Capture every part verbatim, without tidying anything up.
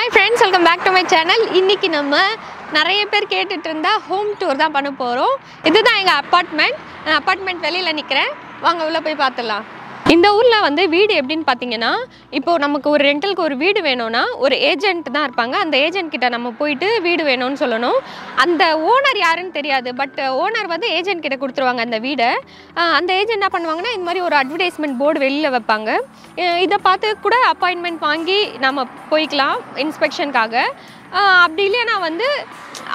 Hi friends, welcome back to my channel. இன்னைக்கு நம்ம நிறைய பேர் கேட்டிட்டு இருந்தா ஹோம் டூர் தான் பண்ண போறோம். இதுதான் எங்க அபார்ட்மெண்ட். நான் அபார்ட்மெண்ட் வெளியில நிக்கிறேன். வாங்க உள்ள போய் பார்க்கலாம். இந்த ஊர்ல வந்து வீடு எப்படின்னு பாத்தீங்கன்னா இப்போ நமக்கு ஒரு ரெண்டலுக்கு ஒரு வீடு வேணும்னா ஒரு ஏஜென்ட் தான் இருப்பாங்க. அந்த ஏஜென்ட் கிட்ட நம்ம போயிட்டு வீடு வேணும்னு சொல்லணும். அந்த ஓனர் யாருன்னு தெரியாது. பட் ஓனர் வந்து ஏஜென்ட் கிட்ட கொடுத்துருவாங்க அந்த வீடை. அந்த ஏஜென்ட் என்ன பண்ணுவாங்கன்னா இந்த மாதிரி ஒரு அட்வர்டைஸ்மெண்ட் போர்டு வெளியில வைப்பாங்க. இதை பார்த்து கூட அப்பாயின்மெண்ட் வாங்கி நம்ம போய்க்கலாம் இன்ஸ்பெக்ஷனுக்காக. அப்படி இல்லைன்னா வந்து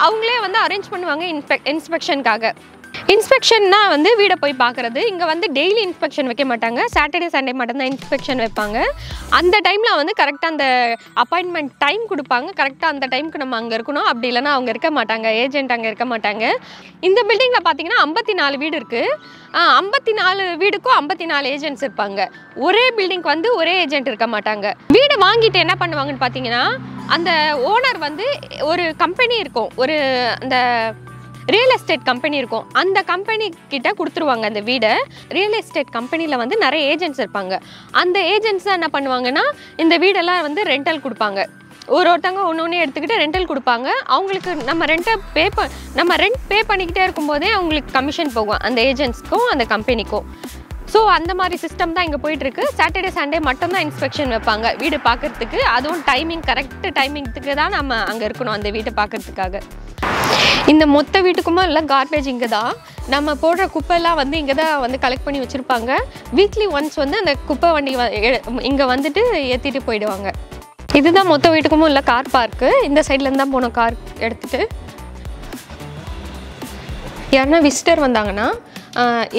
அவங்களே வந்து அரேஞ்ச் பண்ணுவாங்க இன்ஸ்பெக் இன்ஸ்பெக்ஷனுக்காக. இன்ஸ்பெக்ஷன்னா வந்து வீடை போய் பார்க்குறது. இங்கே வந்து டெய்லி இன்ஸ்பெக்ஷன் வைக்க மாட்டாங்க, சாட்டர்டே சண்டே மட்டும்தான் இன்ஸ்பெக்ஷன் வைப்பாங்க. அந்த டைமில் வந்து கரெக்டாக அந்த அப்பாயின்மெண்ட் டைம் கொடுப்பாங்க. கரெக்டாக அந்த டைமுக்கு நம்ம அங்கே இருக்கணும். அப்படி இல்லைன்னா அவங்க இருக்க மாட்டாங்க, ஏஜென்ட் அங்கே இருக்க மாட்டாங்க. இந்த பில்டிங்கில் பார்த்தீங்கன்னா ஐம்பத்தி நாலு வீடு இருக்குது. ஐம்பத்தி நாலு வீடுக்கும் ஐம்பத்தி நாலு ஏஜென்ட்ஸ் இருப்பாங்க. ஒரே பில்டிங்க்கு வந்து ஒரே ஏஜென்ட் இருக்க மாட்டாங்க. வீடு வாங்கிட்டு என்ன பண்ணுவாங்கன்னு பார்த்தீங்கன்னா அந்த ஓனர் வந்து ஒரு கம்பெனி இருக்கும், ஒரு அந்த ரியல் எஸ்டேட் கம்பெனி இருக்கும். அந்த கம்பெனி கிட்ட கொடுத்துருவாங்க அந்த வீடை. ரியல் எஸ்டேட் கம்பெனியில் வந்து நிறைய ஏஜென்ட்ஸ் இருப்பாங்க. அந்த ஏஜென்ட்ஸ் என்ன பண்ணுவாங்கன்னா இந்த வீடெல்லாம் வந்து ரெண்டல் கொடுப்பாங்க. ஒரு ஒருத்தவங்க ஒன்று ஒன்று எடுத்துக்கிட்டு ரெண்டல் கொடுப்பாங்க. அவங்களுக்கு நம்ம ரெண்டை பே ப நம்ம ரெண்ட் பே பண்ணிக்கிட்டே இருக்கும்போதே அவங்களுக்கு கமிஷன் போகும் அந்த ஏஜென்ட்ஸ்க்கும் அந்த கம்பெனிக்கும். ஸோ அந்த மாதிரி சிஸ்டம் தான் இங்கே போயிட்டுருக்கு. சாட்டர்டே சண்டே மட்டும்தான் இன்ஸ்பெக்ஷன் வைப்பாங்க வீடு பார்க்குறதுக்கு. அதுவும் டைமிங் கரெக்ட் டைமிங்க்கு தான் நம்ம அங்கே இருக்கணும் அந்த வீட்டை பார்க்குறதுக்காக. இந்த மொத்த வீட்டுக்குமா எல்லாம் கார்பேஜ் இங்கே தான். நம்ம போடுற குப்பைலாம் வந்து இங்கே தான் வந்து கலெக்ட் பண்ணி வச்சுருப்பாங்க. வீக்லி ஒன்ஸ் வந்து அந்த குப்பை வண்டி இங்கே வந்துட்டு ஏற்றிட்டு போயிடுவாங்க. இதுதான் மொத்த வீட்டுக்குமும் இல்லை கார் பார்க்கு. இந்த சைட்லேருந்து தான் போனோம் கார் எடுத்துகிட்டு. யாருன்னா விசிட்டர் வந்தாங்கன்னா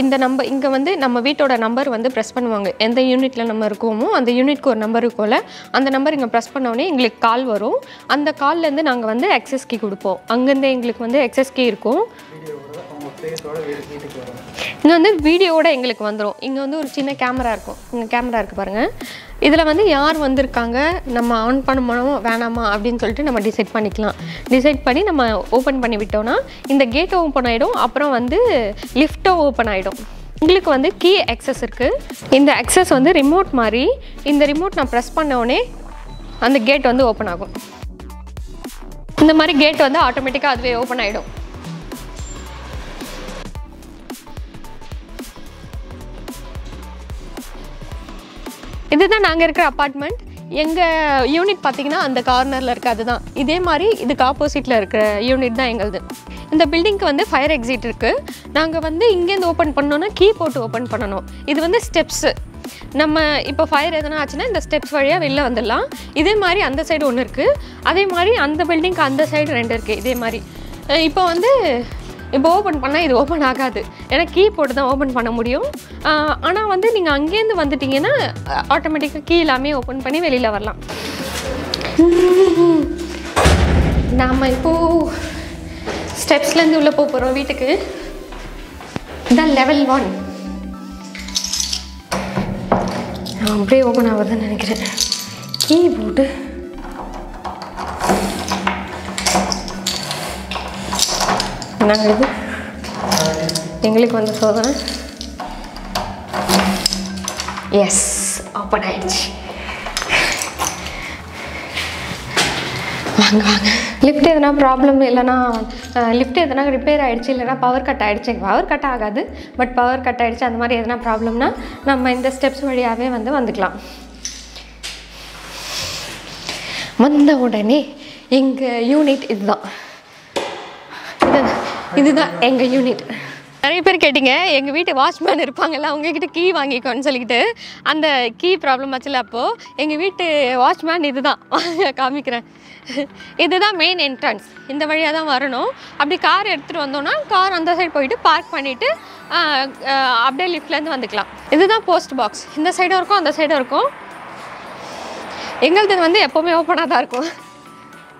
இந்த நம்பர் இங்கே வந்து நம்ம வீட்டோட நம்பர் வந்து ப்ரெஸ் பண்ணுவாங்க. எந்த யூனிட்டில் நம்ம இருக்கோமோ அந்த யூனிட்க்கு ஒரு நம்பர் இருக்கும்ல, அந்த நம்பர் இங்கே ப்ரெஸ் பண்ணோடனே எங்களுக்கு கால் வரும். அந்த கால்லேருந்து நாங்கள் வந்து எக்ஸஸ் கீ கொடுப்போம். அங்கேருந்து எங்களுக்கு வந்து எக்ஸஸ் கீ இருக்கும். இங்கே வந்து வீடியோவோட எங்களுக்கு வந்துடும். இங்கே வந்து ஒரு சின்ன கேமரா இருக்கும். இங்கே கேமரா இருக்குது பாருங்கள். இதில் வந்து யார் வந்திருக்காங்க, நம்ம ஆன் பண்ணணுமோ வேணாமா அப்படின்னு சொல்லிட்டு நம்ம டிசைட் பண்ணிக்கலாம். டிசைட் பண்ணி நம்ம ஓப்பன் பண்ணி விட்டோம்னா இந்த கேட் ஓப்பன் ஆகிடும். அப்புறம் வந்து லிஃப்ட்டும் ஓப்பன் ஆகிடும். உங்களுக்கு வந்து கீ ஆக்சஸ் இருக்குது. இந்த ஆக்சஸ் வந்து ரிமோட் மாதிரி. இந்த ரிமோட் நான் ப்ரெஸ் பண்ணோடனே அந்த கேட் வந்து ஓப்பன் ஆகும். இந்த மாதிரி கேட் வந்து ஆட்டோமேட்டிக்காக அதுவே ஓப்பன் ஆகிடும். இதுதான் நாங்கள் இருக்கிற அப்பார்ட்மெண்ட். எங்கள் யூனிட் பார்த்திங்கன்னா அந்த கார்னரில் இருக்குது. அதுதான் இதே மாதிரி இதுக்கு ஆப்போசிட்டில் இருக்கிற யூனிட் தான் எங்களுது. இந்த பில்டிங்க்கு வந்து ஃபயர் எக்ஸிட் இருக்குது. நாங்கள் வந்து இங்கேருந்து ஓப்பன் பண்ணோன்னா கீ போட்டு ஓப்பன் பண்ணணும். இது வந்து ஸ்டெப்ஸு. நம்ம இப்போ ஃபயர் எதுனா ஆச்சுன்னா இந்த ஸ்டெப்ஸ் வழியாக வெளில வந்துடலாம். இதே மாதிரி அந்த சைடு ஒன்று இருக்குது. அதே மாதிரி அந்த பில்டிங்க்கு அந்த சைடு ரெண்டு இருக்குது. இதே மாதிரி இப்போ வந்து இப்போ ஓப்பன் பண்ணால் இது ஓப்பன் ஆகாது. ஏன்னா கீ போட்டு தான் ஓப்பன் பண்ண முடியும். ஆனால் வந்து நீங்கள் அங்கேருந்து வந்துட்டிங்கன்னா ஆட்டோமேட்டிக்காக கீ எல்லாமே ஓப்பன் பண்ணி வெளியில் வரலாம். நாம் இப்போது ஸ்டெப்ஸ்லேருந்து உள்ளே போக போகிறோம் வீட்டுக்கு. இதுதான் லெவல் ஒன். நான் அப்படியே ஓப்பன் ஆகுதுன்னு நினைக்கிறேன். கீ போட்டு நாங்கள் இது எங்களுக்கு வந்து சோதனை. எஸ், ஓப்பன் ஆயிடுச்சு. வாங்க வாங்க. லிஃப்ட் எதுனா ப்ராப்ளம் இல்லைனா லிஃப்ட் எதுனா ரிப்பேர் ஆகிடுச்சு இல்லைனா பவர் கட் ஆகிடுச்சு. பவர் கட் ஆகாது, பட் பவர் கட் ஆகிடுச்சு அந்த மாதிரி எதுனா ப்ராப்ளம்னா நம்ம இந்த ஸ்டெப்ஸ் வழியாகவே வந்து வந்துக்கலாம். வந்த உடனே எங்கள் யூனிட் இதுதான். இதுதான் எங்கள் யூனிட். நிறைய பேர் கேட்டிங்க எங்கள் வீட்டு வாட்ச்மேன் இருப்பாங்கள்ல அவங்கக்கிட்ட கீ வாங்கிக்கோன்னு சொல்லிக்கிட்டு. அந்த கீ ப்ராப்ளம் ஆச்சுல. அப்போது எங்கள் வீட்டு வாட்ச்மேன் இது தான் காமிக்கிறேன். இதுதான் மெயின் என்ட்ரன்ஸ். இந்த வழியாக தான் வரணும். அப்படி கார் எடுத்துகிட்டு வந்தோம்னா கார் அந்த சைடு போயிட்டு பார்க் பண்ணிவிட்டு அப்படியே லிஃப்ட்லேருந்து வந்துக்கலாம். இதுதான் போஸ்ட் பாக்ஸ். இந்த சைடும் இருக்கும் அந்த சைடும் இருக்கும். எங்களது வந்து எப்போவுமே ஓப்பனாக தான் இருக்கும்.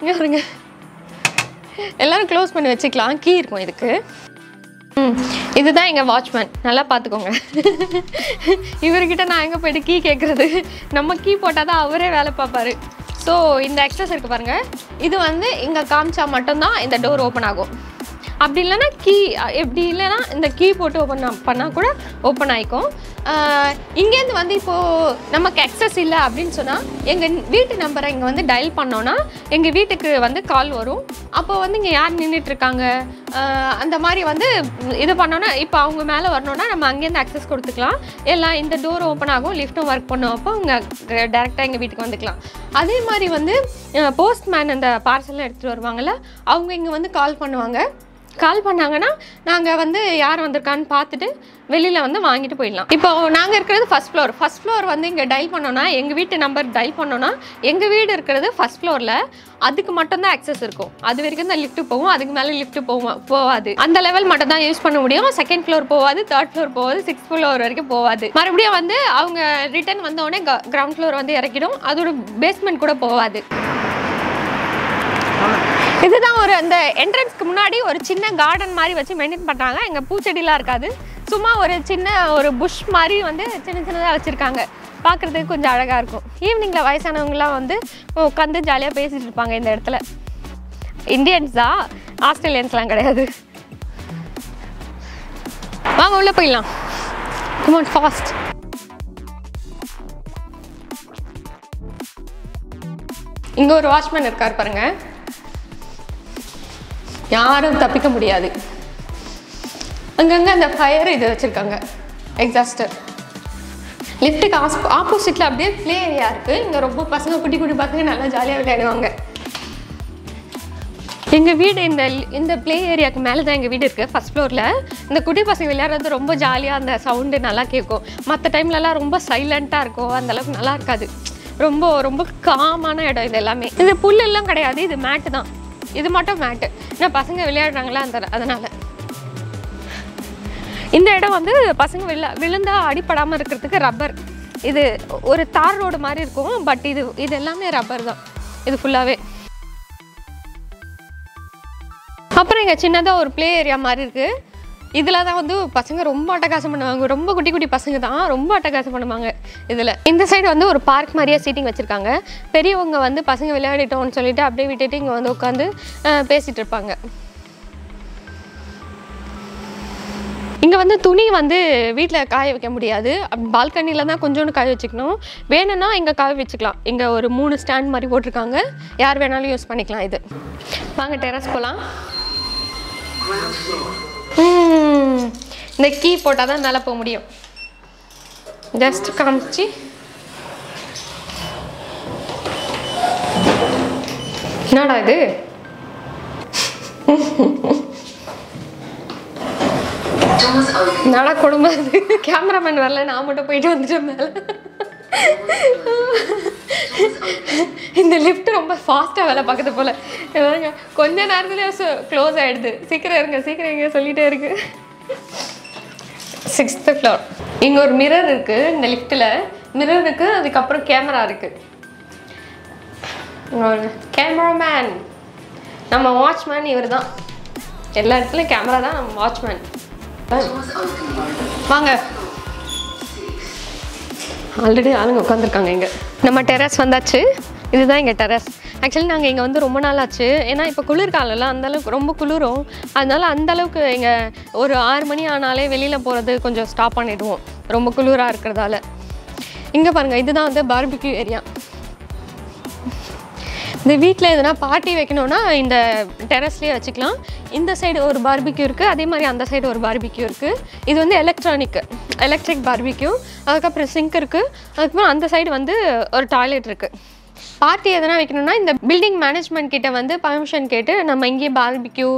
இங்கே வருங்க, எல்லோரும் க்ளோஸ் பண்ணி வச்சுக்கலாம். கீ இருக்கும் இதுக்கு. ம் இதுதான் எங்கள் வாட்ச்மேன். நல்லா பார்த்துக்கோங்க. இவர்கிட்ட நான் எங்கே போய்ட்டு கீ கேட்குறது? நம்ம கீ போட்டால் தான் அவரே வேலை பார்ப்பார். ஸோ இந்த எக்ஸஸ் இருக்குது பாருங்கள். இது வந்து இங்கே காமிச்சா மட்டும்தான் இந்த டோர் ஓப்பன் ஆகும். அப்படி இல்லனா கீ எப்படி இல்லனா இந்த கீ போட்டு ஓபன் பண்ணா கூட ஓபன் ஆயிக்கும் இங்க இருந்து வந்து இப்போ நமக்கு access இல்ல அப்படினு சொன்னா எங்க வீட்டு நம்பரை இங்க வந்து டயல் பண்ணோம்னா எங்க வீட்டுக்கு வந்து கால் வரும் அப்போ வந்து இங்க யார் நின்னுட்டு இருக்காங்க அந்த மாதிரி வந்து இது பண்ணோம்னா இப்போ அவங்க மேல வரணும்னா நம்ம அங்க இருந்து access கொடுத்துக்கலாம் எல்லாம் இந்த டோர் ஓபன் ஆகும் லிஃப்ட் வர்க் பண்ணோம் அப்ப அவங்க டைரக்ட்டா எங்க வீட்டுக்கு வந்துக்கலாம் அதே மாதிரி வந்து போஸ்ட்மேன் அந்த பார்சல் எடுத்து வருவாங்கல அவங்க இங்க வந்து கால் பண்ணுவாங்க கால் பண்ணாங்கனா நாங்க வந்து யார் வந்திருக்கான்னு பார்த்துட்டு வெளியில வந்து வாங்கிட்டு போய்டலாம் இப்போ நாங்க இருக்குது first floor first floor வந்து இங்க டயல் பண்ணோம்னா எங்க வீட்டு நம்பர் டயல் பண்ணோம்னா எங்க வீடு இருக்குது first floorல அதுக்கு மட்டும் தான் access இருக்கும் அது வரைக்கும் தான் லிஃப்ட் போகும் அதுக்கு மேல லிஃப்ட் போகாது அந்த லெவல் மட்டும் தான் யூஸ் பண்ண முடியும் second floor போகாது third floor போகாது sixth floor வரைக்கும் போகாது மறுபடியும் வந்து அவங்க return வந்த உடனே ground floor வந்து இறக்கிடும் அதோட basement கூட போகாது இதுதான் ஒரு அந்த என்ட்ரன்ஸ்க்கு முன்னாடி ஒரு சின்ன கார்டன் மாதிரி வச்சு மெயின்டைன் பண்றாங்க இங்க பூச்செடிலாம் இருக்காது சும்மா ஒரு சின்ன ஒரு புஷ் மாதிரி வந்து சின்ன சின்னதா வச்சிருக்காங்க பார்க்கிறதுக்கு கொஞ்சம் அழகா இருக்கும் ஈவினிங்ல வயசானவங்கலாம் வந்து உட்கார்ந்து ஜாலியா பேசிட்டு இருப்பாங்க இந்த இடத்துல இந்தியன்ஸ் தான் ஆஸ்திரேலியன்ஸ்லாம் கிடையாது வாங்க உள்ள போயிடலாம் come on fast இங்க ஒரு வாட்ச்மேன் இருக்கார் பாருங்க யாரும் தப்பிக்க முடியாது அங்கங்க அந்த ஃபயர் இது வச்சிருக்காங்க எக்ஸாஸ்டர் லிஃப்ட்டுக்கு ஆப்போசிட்ல அப்படியே பிளே ஏரியா இருக்கு இங்க ரொம்ப பசங்க குட்டி குட்டி பசங்க நல்லா ஜாலியாக விளையாடுவாங்க எங்க வீடு இந்த இந்த பிளே ஏரியாவுக்கு மேலே தான் எங்க வீடு இருக்கு ஃபர்ஸ்ட் ஃப்ளோர்ல இந்த குட்டி பசங்க விளையாடுறது ரொம்ப ஜாலியாக அந்த சவுண்டு நல்லா கேட்கும் மற்ற டைம்லலாம் ரொம்ப சைலண்டா இருக்கும் அந்த அளவுக்கு நல்லா இருக்காது ரொம்ப ரொம்ப காமான இடம் இது எல்லாமே இந்த புல் எல்லாம் கிடையாது இது மேட்டு தான் இது மட்டும் மேட்டு ஏன்னா பசங்க விளையாடுறாங்களா அந்த அதனால இந்த இடம் வந்து பசங்க விழ விழுந்தா அடிப்படாமல் இருக்கிறதுக்கு ரப்பர் இது ஒரு தார் ரோடு மாதிரி இருக்கும் பட் இது இது எல்லாமே ரப்பர் தான் இது ஃபுல்லாகவே அப்புறம் இங்கே சின்னதாக ஒரு பிளே ஏரியா மாதிரி இருக்குது இதில் தான் வந்து பசங்க ரொம்ப அட்டகாசம் பண்ணுவாங்க ரொம்ப குட்டி குட்டி பசங்க தான் ரொம்ப அட்டகாசம் பண்ணுவாங்க இதில் இந்த சைடு வந்து ஒரு பார்க் மாதிரியே சீட்டிங் வச்சுருக்காங்க பெரியவங்க வந்து பசங்க விளையாடிட்டோம்னு சொல்லிட்டு அப்படியே விட்டுட்டு இங்கே வந்து உட்காந்து பேசிகிட்டு இருப்பாங்க இங்கே வந்து துணி வந்து வீட்டில் காய வைக்க முடியாது பால்கனியில் தான் கொஞ்சோண்டு காய வச்சுக்கணும் வேணும்னா இங்கே காய வச்சுக்கலாம் இங்கே ஒரு மூணு ஸ்டாண்ட் மாதிரி போட்டிருக்காங்க யார் வேணாலும் யூஸ் பண்ணிக்கலாம் இது வாங்க டெரஸ் போகலாம் இந்த கீ போட்டால் தான் மேலே போக முடியும் ஜஸ்ட் காமிச்சு என்னடா இது நடா கொடுமை அது கேமராமேன் வரல நான் மட்டும் போயிட்டு வந்துட்டேன் மேலே இந்த லிஃப்ட் ரொம்ப ஃபாஸ்ட்டாக வேலை பார்க்குது போல் ஏதாங்க கொஞ்ச நேரத்துலேயே க்ளோஸ் ஆகிடுது சீக்கிரம் இருங்க சீக்கிரம் இருங்க சொல்லிகிட்டே இருக்கு சிக்ஸ்த் ஃப்ளோர் இங்கே ஒரு மிரர் இருக்குது இந்த லிஃப்ட்டில் மிரர் இருக்குது அதுக்கப்புறம் கேமரா இருக்குது கேமராமேன் நம்ம வாட்ச்மேன் இவர் தான் எல்லா இடத்துலையும் கேமரா தான் நம்ம வாட்ச்மேன் வாங்க ஆல்ரெடி ஆளுங்க உட்காந்துருக்காங்க இங்கே நம்ம டெரஸ் வந்தாச்சு இதுதான் இங்கே டெரஸ் ஆக்சுவலி நாங்கள் இங்கே வந்து ரொம்ப நாள் ஆச்சு ஏன்னா இப்போ குளிர்காலம்ல அந்தளவுக்கு ரொம்ப குளிரும் அதனால் அந்தளவுக்கு இங்கே ஒரு ஆறு மணி ஆனாலே வெளியில் போகிறது கொஞ்சம் ஸ்டாப் பண்ணிவிடுவோம் ரொம்ப குளிராக இருக்கிறதால இங்கே பாருங்கள் இதுதான் வந்து பார்பிக்யூ ஏரியா இந்த வீட்டில் எதுனா பார்ட்டி வைக்கணும்னா இந்த டெரஸ்லேயே வச்சுக்கலாம் இந்த சைடு ஒரு பார்பிக்யூ இருக்குது அதே மாதிரி அந்த சைடு ஒரு பார்பிக்யூ இருக்குது இது வந்து எலக்ட்ரானிக் எலக்ட்ரிக் பார்பிக்யூ அதுக்கப்புறம் சிங்க் இருக்குது அதுக்கப்புறம் அந்த சைடு வந்து ஒரு டாய்லெட் இருக்குது பார்ட்டி எதனா வைக்கணும்னா இந்த பில்டிங் மேனேஜ்மெண்ட் கிட்ட வந்து பர்மிஷன் கேட்டு நம்ம இங்கேயே பார்பிக்யூ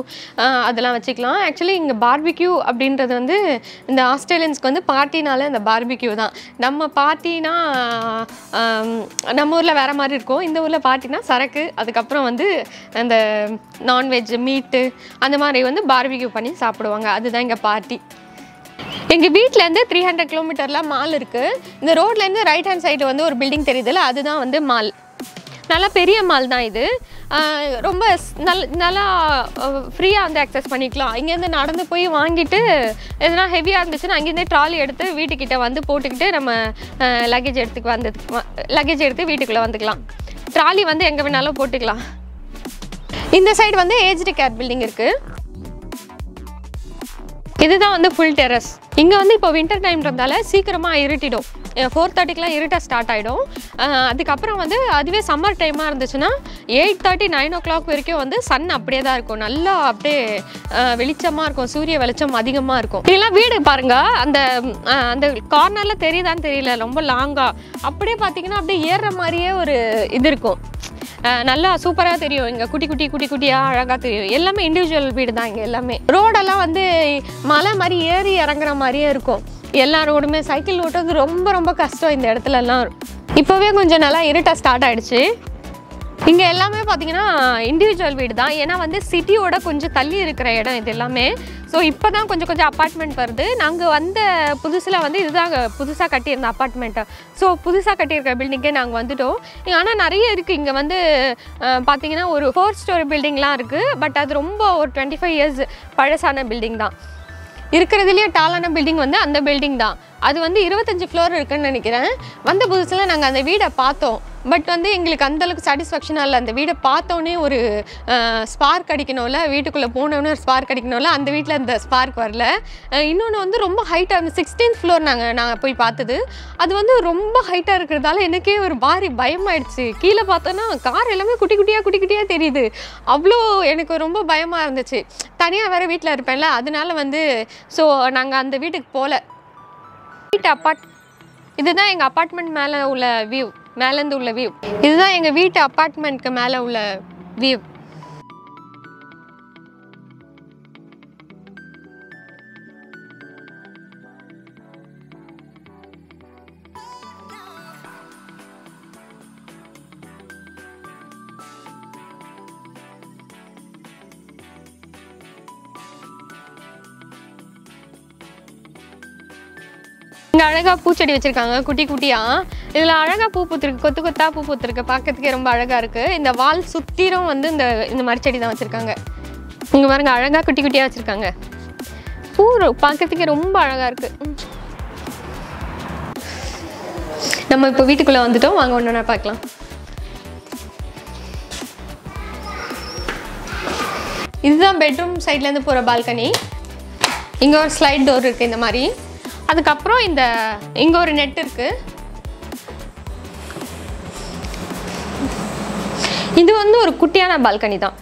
அதெல்லாம் வச்சுக்கலாம் ஆக்சுவலி இங்கே பார்பிக்யூ அப்படின்றது வந்து இந்த ஆஸ்திரேலியன்ஸ்க்கு வந்து பார்ட்டினால இந்த பார்பிக்யூ தான் நம்ம பார்ட்டினா நம்ம ஊரில் வேறு மாதிரி இருக்கும் இந்த ஊரில் பார்ட்டினா சரக்கு அதுக்கப்புறம் வந்து அந்த நான்வெஜ் மீட்டு அந்த மாதிரி வந்து பார்பிக்யூ பண்ணி சாப்பிடுவாங்க அதுதான் இங்கே பார்ட்டி எங்கள் வீட்டிலேருந்து த்ரீ ஹண்ட்ரட் கிலோமீட்டர்லாம் மால் இருக்குது இந்த ரோட்லேருந்து ரைட் ஹேண்ட் சைடு வந்து ஒரு பில்டிங் தெரியுதுல்ல அதுதான் வந்து மால் நல்லா பெரிய மால் தான் இது ரொம்ப நல் நல்லா ஃப்ரீயாக வந்து ஆக்சஸ் பண்ணிக்கலாம் இங்கேருந்து நடந்து போய் வாங்கிட்டு எதுனா ஹெவியாக இருந்துச்சுன்னா அங்கேருந்தே ட்ராலி எடுத்து வீட்டுக்கிட்ட வந்து போட்டுக்கிட்டு நம்ம லக்கேஜ் எடுத்துக்கு வந்து லக்கேஜ் எடுத்து வீட்டுக்குள்ளே வந்துக்கலாம் ட்ராலி வந்து எங்கே வேணாலும் போட்டுக்கலாம் இந்த சைடு வந்து ஏஜ்டு கேர் பில்டிங் இருக்குது This is the full terrace. Here is the winter time, four thirty it starts at four thirty. Then summer time, eight thirty nine o'clock the sun is very bright. The sun is very bright. The corner is very long. It is long. நல்லா சூப்பரா தெரியும் இங்க குட்டி குட்டி குட்டி குட்டியா அழகா தெரியும் எல்லாமே இன்டிவிஜுவல் வீடு தான் இங்க எல்லாமே ரோட் எல்லாம் வந்து மலை மாதிரி ஏறி இறங்கற மாதிரியே இருக்கும் எல்லா ரோடுமே சைக்கிள் ஓட்டுறது ரொம்ப ரொம்ப கஷ்டம் இந்த இடத்துல எல்லாம் இப்போவே கொஞ்சம் நாளா இருட்டா ஸ்டார்ட் ஆயிடுச்சு இங்க எல்லாமே பாத்தீங்கன்னா இன்டிவிஜுவல் வீடு தான் ஏனா வந்து சிட்டியோட கொஞ்சம் தள்ளி இருக்கிற இடம் இது எல்லாமே சோ இப்போதான் கொஞ்சம் கொஞ்சம் அபார்ட்மென்ட் வருது நாங்க வந்த புதுசுல வந்து இதுதான் புதுசா கட்டி இருந்த அபார்ட்மென்ட் சோ புதுசா கட்டி இருக்க 빌டிங்கே நாங்க வந்துட்டோம் ஆனா நிறைய இருக்கு இங்க வந்து பாத்தீங்கன்னா ஒரு four ஸ்டோரி 빌டிங்லாம் இருக்கு பட் அது ரொம்ப ஒரு twenty five years பழசான 빌டிங் தான் இருக்குறதுலயே டாலான 빌டிங் வந்து அந்த 빌டிங் தான் அது வந்து இருபத்தஞ்சு ஃப்ளோர் இருக்குன்னு நினைக்கிறேன் வந்த புதுசுல நாங்க அந்த வீட பார்த்தோம் பட் வந்து எங்களுக்கு அந்த அளவுக்கு satisfaction இல்ல அந்த வீட பார்த்தோனே ஒரு ஸ்பார்க் அடிக்கனோல வீட்டுக்குள்ள போனேனே ஒரு ஸ்பார்க் அடிக்கனோல அந்த வீட்ல அந்த ஸ்பார்க் வரல இன்னொன்னு வந்து ரொம்ப ஹைட்டா அந்த sixteenth ஃப்ளோர் நாங்க நான் போய் பார்த்தது அது வந்து ரொம்ப ஹைட்டா இருக்குறதால எனக்கே ஒரு பாரி பயமாயிடுச்சு கீழ பார்த்தேனா கார் எல்லாமே குட்டி குட்டியா குட்டி குட்டியா தெரியுது அவ்ளோ எனக்கு ரொம்ப பயமா இருந்துச்சு தனியா வேற வீட்ல இருப்பேன்ல அதனால வந்து சோ நாங்க அந்த வீட்டுக்கு போல வீட் அபார்ட் இதுதான் எங்க அபார்ட்மென்ட் மேல உள்ள வியூ மேல இருந்து உள்ள வியூ இதுதான் எங்க வீட்டு அபார்ட்மென்ட்க்கு மேல உள்ள வியூ இங்க அழகா பூச்செடி வச்சிருக்காங்க குட்டி குட்டியா இதுல அழகா பூ பூத்திருக்கு கொத்து கொத்தா பூ பூத்திருக்கு பார்க்கிறதுக்கே ரொம்ப அழகா இருக்கு இந்த வால் சுத்திரும் வந்து இந்த இந்த மரச்செடி தான் வச்சிருக்காங்க இங்க பாருங்க அழகா குட்டி குட்டியா வச்சிருக்காங்க பூ பார்க்கிறதுக்கே ரொம்ப அழகா இருக்கு நம்ம இப்ப வீட்டுக்குள்ள வந்துட்டோம் வாங்க ஒண்ணா பார்க்கலாம் இதுதான் பெட்ரூம் சைடுல இருந்து போற பால்கனி இங்க ஒரு ஸ்லைட் டோர் இருக்கு இந்த மாதிரி அதுக்கு அப்புறம் இந்த இங்க ஒரு நெட் இருக்கு இது வந்து ஒரு குட்டியான பால்கனி தான்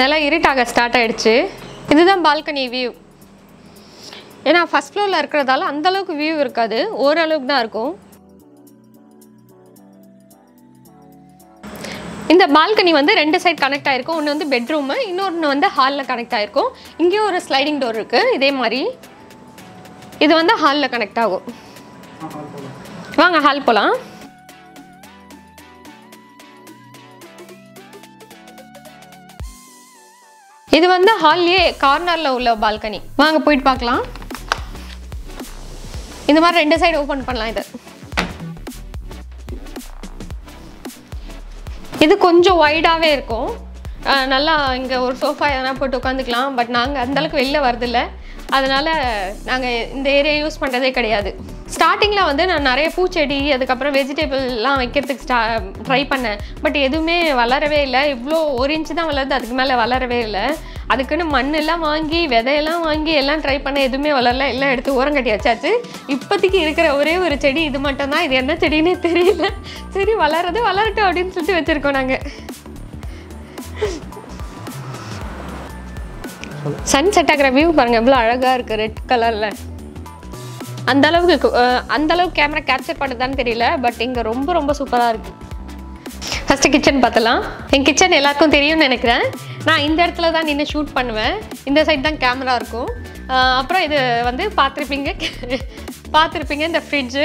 நல்லா இருட்டாக ஸ்டார்ட் ஆயிடுச்சு இதுதான் பால்கனி வியூ ஏனா ஃபர்ஸ்ட் ஃப்ளோர்ல இருக்குறதால அந்த அளவுக்கு வியூ இருக்காது ஓரளவுக்கு தான் இருக்கும் இந்த பால்கனி வந்து ரெண்டு சைடு கனெக்ட் ஆயிருக்கும் ஒன்னு வந்து பெட்ரூம் இன்னொரு வந்து ஹால்ல கனெக்ட் ஆயிருக்கும் இங்க ஒரு ஸ்லைடிங் டோர் இருக்கு இதே மாதிரி இது வந்து ஹால்ல கனெக்ட் ஆகும் வாங்க ஹால் போலாம் இது வந்து ஹால்லே கார்னர்ல உள்ள பால்கனி வாங்க போய் பார்க்கலாம் இந்த மாதிரி ரெண்டு சைடு ஓபன் பண்ணலாம் இது இது கொஞ்சம் வைடாவே இருக்கும் நல்லா இங்க ஒரு சோஃபா ஏனா போட்டு உட்கார்ந்துக்கலாம் பட் நாங்க அந்த அளவுக்கு வெளிய வரது இல்ல அதனால நாங்க இந்த ஏரியா யூஸ் பண்றதே கிடையாது ஸ்டார்டிங்ல வந்து நான் நிறைய பூச்செடி அதுக்கு அப்புறம் வெஜிடபிள் எல்லாம் வைக்கிறதுக்கு ட்ரை பண்ணேன் பட் எதுவுமே வளரவே இல்ல இவ்ளோ ஒரு இன்ச் தான் வளருது அதுக்கு மேல வளரவே இல்ல அதுக்குன்னு மண் எல்லாம் வாங்கி விதை எல்லாம் வாங்கி எல்லாம் ட்ரை பண்ண எதுவுமே வளரல எல்லாம் எடுத்து ஓரம் கட்டி வச்சாச்சு இப்போதைக்கு இருக்கிற ஒரே ஒரு செடி இது மட்டும் தான் இது என்ன செடினே தெரியல சரி வளரது வளரட்டும் அப்படினு சொல்லி வச்சிருக்கோம் நாங்க சன்செட் ஆகிற வியூ பாருங்க இவ்வளவு அழகா இருக்கு ரெட் கலர்ல அந்த அளவுக்கு அந்த அளவுக்கு கேமரா கேப்சர் பண்ணுதான்னு தெரியல பட் இங்க ரொம்ப ரொம்ப சூப்பரா இருக்கு ஃபர்ஸ்ட் கிச்சன் பார்த்தலாம் என் கிச்சன் எல்லாருக்கும் தெரியும்னு நினைக்கிறேன் நான் இந்த இடத்துல தான் நின்னு ஷூட் பண்ணுவேன் இந்த சைடு தான் கேமரா இருக்கும் அப்புறம் இது வந்து பார்த்திருப்பீங்க பார்த்திருப்பீங்க இந்த ஃப்ரிட்ஜ்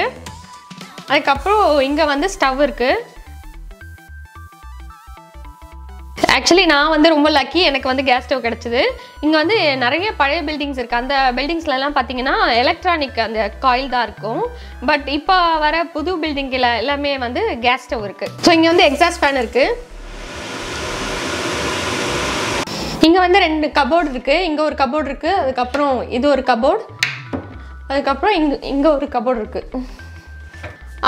அதுக்கப்புறம் இங்க வந்து ஸ்டவ் இருக்கு ஆக்சுவலி நான் வந்து ரொம்ப லக்கி எனக்கு வந்து கேஸ் ஸ்டவ் கிடைச்சது இங்க வந்து நிறைய பழைய பில்டிங்ஸ் இருக்கு அந்த பில்டிங்ஸ்ல எல்லாம் பாத்தீங்கன்னா எலக்ட்ரானிக் அந்த காயில் தான் இருக்கும் பட் இப்போ வர புது பில்டிங்ல எல்லாமே வந்து கேஸ் ஸ்டவ் இருக்கு சோ இங்க வந்து எக்ஸாஸ்ட் ஃபேன் இருக்கு இங்க வந்து ரெண்டு கபோர்ட் இருக்கு இங்க ஒரு கபோர்ட் இருக்கு அதுக்கு அப்புறம் இது ஒரு கபோர்ட் அதுக்கு அப்புறம் இங்க இங்க ஒரு கபோர்ட் இருக்கு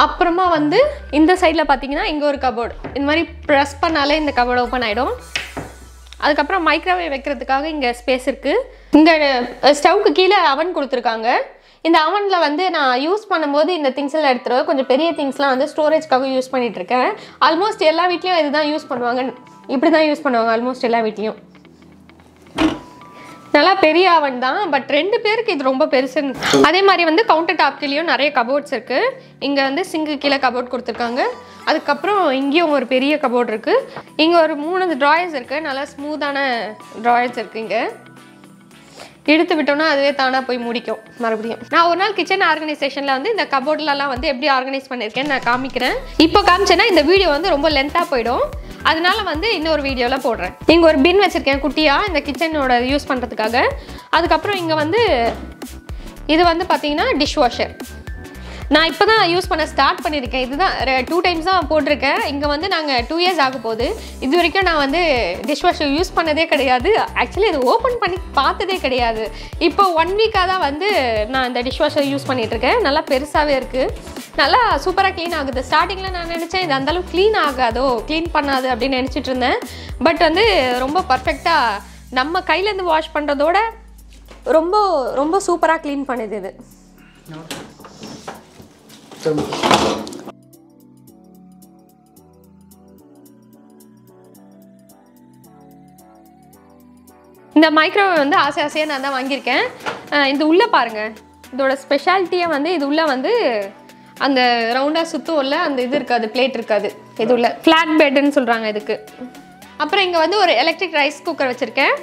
அப்புறமா வந்து இந்த சைடில் பார்த்தீங்கன்னா இங்கே ஒரு கபோர்டு இந்த மாதிரி ப்ரெஸ் பண்ணாலே இந்த கபோர்டு ஓப்பன் ஆகிடும் அதுக்கப்புறம் மைக்ரோவேவ் வைக்கிறதுக்காக இங்கே ஸ்பேஸ் இருக்குது. இங்கே ஸ்டவ்க்கு கீழே அவன் கொடுத்துருக்காங்க. இந்த அவனில் வந்து நான் யூஸ் பண்ணும்போது இந்த திங்ஸ் எல்லாம் எடுத்துருவேன். கொஞ்சம் பெரிய திங்ஸ்லாம் வந்து ஸ்டோரேஜ்க்காக யூஸ் பண்ணிகிட்ருக்கேன். ஆல்மோஸ்ட் எல்லா வீட்லேயும் இது தான் யூஸ் பண்ணுவாங்க, இப்படி தான் யூஸ் பண்ணுவாங்க ஆல்மோஸ்ட் எல்லா வீட்லேயும். நல்லா பெரிய அவன் தான், பட் ரெண்டு பேருக்கு இது ரொம்ப பெருசு. அதே மாதிரி வந்து கவுண்டர் டாப் கீழேயும் நிறைய கபோர்ட்ஸ் இருக்குது. இங்கே வந்து சிங்கு கீழே கபோர்ட் கொடுத்துருக்காங்க. அதுக்கப்புறம் இங்கேயும் ஒரு பெரிய கபோர்ட் இருக்குது. இங்கே ஒரு மூணு ட்ராயர்ஸ் இருக்குது, நல்லா ஸ்மூத்தான ட்ராயர்ஸ் இருக்குது. இங்கே எடுத்து விட்டோம்னா அதுவே தானாக போய் முடிக்கும். மறுபடியும் நான் ஒரு நாள் கிச்சன் ஆர்கனைசேஷனில் வந்து இந்த கபோர்ட்லலாம் வந்து எப்படி ஆர்கனைஸ் பண்ணியிருக்கேன்னு நான் காமிக்கிறேன். இப்போ காமிச்சேன்னா இந்த வீடியோ வந்து ரொம்ப லென்த்தாக போயிடும், அதனால வந்து இன்னொரு வீடியோலாம் போடுறேன். இங்கே ஒரு பின் வச்சுருக்கேன் குட்டியாக, இந்த கிச்சனோட யூஸ் பண்ணுறதுக்காக. அதுக்கப்புறம் இங்கே வந்து இது வந்து பார்த்திங்கன்னா டிஷ் வாஷர். நான் இப்போ தான் யூஸ் பண்ண ஸ்டார்ட் பண்ணியிருக்கேன். இதுதான் டூ டைம்ஸ் தான் போட்டிருக்கேன். இங்கே வந்து நாங்கள் டூ இயர்ஸ் ஆக போகுது. இது வரைக்கும் நான் வந்து டிஷ் வாஷர் யூஸ் பண்ணதே கிடையாது. ஆக்சுவலி இது ஓப்பன் பண்ணி பார்த்ததே கிடையாது. இப்போ ஒன் வீக்காக தான் வந்து நான் இந்த டிஷ் வாஷர் யூஸ் பண்ணிகிட்ருக்கேன். நல்லா பெருசாகவே இருக்குது, நல்லா சூப்பராக க்ளீன் ஆகுது. ஸ்டார்டிங்கில் நான் நினச்சேன் இது அந்தளவுக்கு க்ளீன் ஆகாதோ, க்ளீன் பண்ணாது அப்படின்னு நினச்சிட்டு இருந்தேன். பட் வந்து ரொம்ப பர்ஃபெக்டாக நம்ம கையிலேருந்து வாஷ் பண்ணுறதோட ரொம்ப ரொம்ப சூப்பராக க்ளீன் பண்ணுது இது. இந்த மைக்ரோவேவ் வந்து ஆசை ஆசையாக நான் தான் வாங்கியிருக்கேன். இது உள்ளே பாருங்கள், இதோட ஸ்பெஷாலிட்டியாக வந்து இது உள்ளே வந்து அந்த ரவுண்டாக சுற்றும் உள்ள அந்த இது இருக்காது, பிளேட் இருக்காது. இது உள்ள ஃப்ளாட் பெட்டுன்னு சொல்கிறாங்க இதுக்கு. அப்புறம் இங்கே வந்து ஒரு எலக்ட்ரிக் ரைஸ் குக்கர் வச்சுருக்கேன்.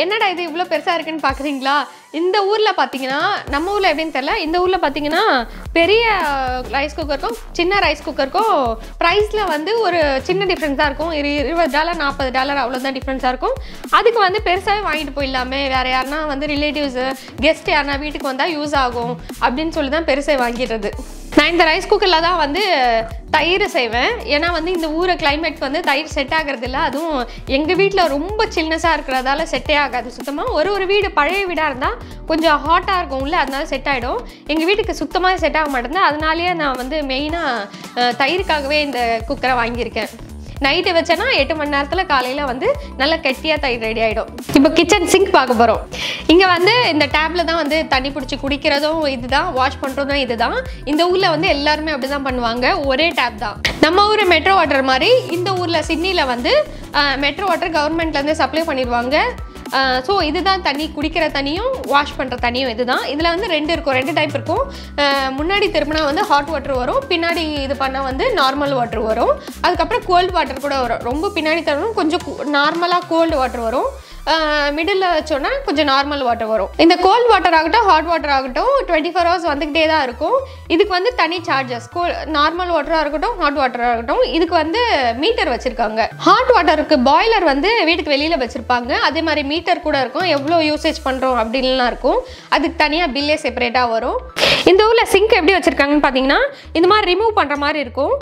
என்னடா இது இவ்வளோ பெருசாக இருக்குன்னு பார்க்குறீங்களா? இந்த ஊரில் பார்த்தீங்கன்னா, நம்ம ஊரில் எப்படின்னு தெரில, இந்த ஊரில் பார்த்தீங்கன்னா பெரிய ரைஸ் குக்கருக்கும் சின்ன ரைஸ் குக்கருக்கும் ப்ரைஸில் வந்து ஒரு சின்ன டிஃப்ரென்ஸாக இருக்கும். இரு இருபது டாலர் நாற்பது டாலர் அவ்வளோதான் டிஃப்ரென்ஸாக இருக்கும். அதுக்கு வந்து பெருசாகவே வாங்கிட்டு போயிடலாமே, வேறு யாருனா வந்து ரிலேட்டிவ்ஸு கெஸ்ட் யாருனா வீட்டுக்கு வந்தால் யூஸ் ஆகும் அப்படின்னு சொல்லி தான் பெருசாக வாங்கிடுறது. நான் இந்த ரைஸ் குக்கரில் தான் வந்து தயிர் செய்வேன். ஏன்னா வந்து இந்த ஊரை கிளைமேட் வந்து தயிர் செட் ஆகிறதில்ல. அதுவும் எங்கள் வீட்டில் ரொம்ப சில்னஸாக இருக்கிறதால செட்டே ஆகாது சுத்தமாக. ஒரு ஒரு வீடு பழைய வீடாக இருந்தால் கொஞ்சம் ஹாட்டாக இருக்கும்ல, அதனால செட் ஆகிடும். எங்கள் வீட்டுக்கு சுத்தமாக செட் ஆக மாட்டேங்குது. அதனாலேயே நான் வந்து மெயினாக தயிருக்காகவே இந்த குக்கரை வாங்கியிருக்கேன். நைட்டு வச்சேன்னா எட்டு மணி நேரத்தில் காலையில் வந்து நல்லா கெட்டியாக தயிர் ரெடி ஆகிடும். இப்போ கிச்சன் சிங்க் பார்க்க போகிறோம். இங்கே வந்து இந்த டேப்பில் தான் வந்து தண்ணி பிடிச்சி குடிக்கிறதும் இது தான், வாஷ் பண்ணுறதும் இது தான். இந்த ஊரில் வந்து எல்லாருமே அப்படி தான் பண்ணுவாங்க, ஒரே டேப் தான். நம்ம ஊர் மெட்ரோ வாட்டர் மாதிரி இந்த ஊரில் சிட்னியில் வந்து மெட்ரோ வாட்டர் கவர்மெண்ட்லேருந்து சப்ளை பண்ணிடுவாங்க. ஸோ இதுதான் தண்ணி, குடிக்கிற தண்ணியும் வாஷ் பண்ணுற தண்ணியும் இது தான். இதில் வந்து ரெண்டு இருக்கும், ரெண்டு டைப் இருக்கும். முன்னாடி திரும்பினா வந்து ஹாட் வாட்டர் வரும், பின்னாடி இது பண்ணால் வந்து நார்மல் வாட்டர் வரும். அதுக்கப்புறம் கோல்டு வாட்டர் கூட வரும். ரொம்ப பின்னாடி தரணும், கொஞ்சம் நார்மலாக கோல்டு வாட்டர் வரும். மிடில் வச்சோன்னா கொஞ்சம் நார்மல் வாட்டர் வரும். இந்த கோல்டு வாட்டர் ஆகட்டும் ஹாட் வாட்டர் ஆகட்டும் டுவெண்ட்டி ஃபோர் ஹவர்ஸ் வந்துக்கிட்டே தான் இருக்கும். இதுக்கு வந்து தனி சார்ஜஸ். கோல் நார்மல் வாட்டராக இருக்கட்டும் ஹாட் வாட்டராக இருக்கட்டும் இதுக்கு வந்து மீட்டர் வச்சுருக்காங்க. ஹாட் வாட்டருக்கு பாய்லர் வந்து வீட்டுக்கு வெளியில் வச்சுருப்பாங்க. அதே மாதிரி மீட்டர் கூட இருக்கும், எவ்வளோ யூசேஜ் பண்ணுறோம் அப்படின்லாம் இருக்கும். அதுக்கு தனியாக பில்லே செப்பரேட்டாக வரும். இந்த ஊரில் சிங்க் எப்படி வச்சுருக்காங்கன்னு பார்த்தீங்கன்னா இந்த மாதிரி ரிமூவ் பண்ணுற மாதிரி இருக்கும்.